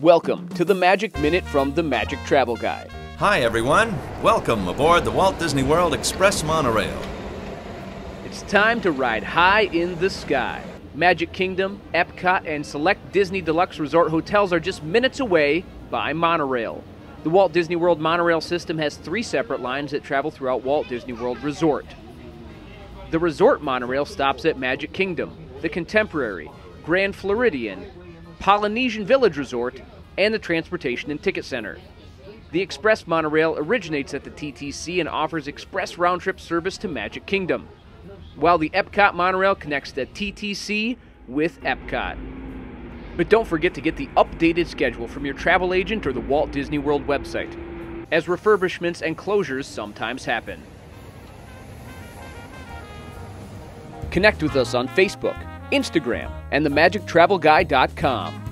Welcome to the Magic Minute from the Magic Travel Guy. Hi everyone, welcome aboard the Walt Disney World Express Monorail. It's time to ride high in the sky. Magic Kingdom, Epcot, and select Disney Deluxe Resort hotels are just minutes away by monorail. The Walt Disney World monorail system has three separate lines that travel throughout Walt Disney World Resort. The resort monorail stops at Magic Kingdom, the Contemporary, Grand Floridian, Polynesian Village Resort, and the Transportation and Ticket Center. The express monorail originates at the TTC and offers express round-trip service to Magic Kingdom, while the Epcot monorail connects the TTC with Epcot. But don't forget to get the updated schedule from your travel agent or the Walt Disney World website, as refurbishments and closures sometimes happen. Connect with us on Facebook, Instagram, and themagictravelguy.com.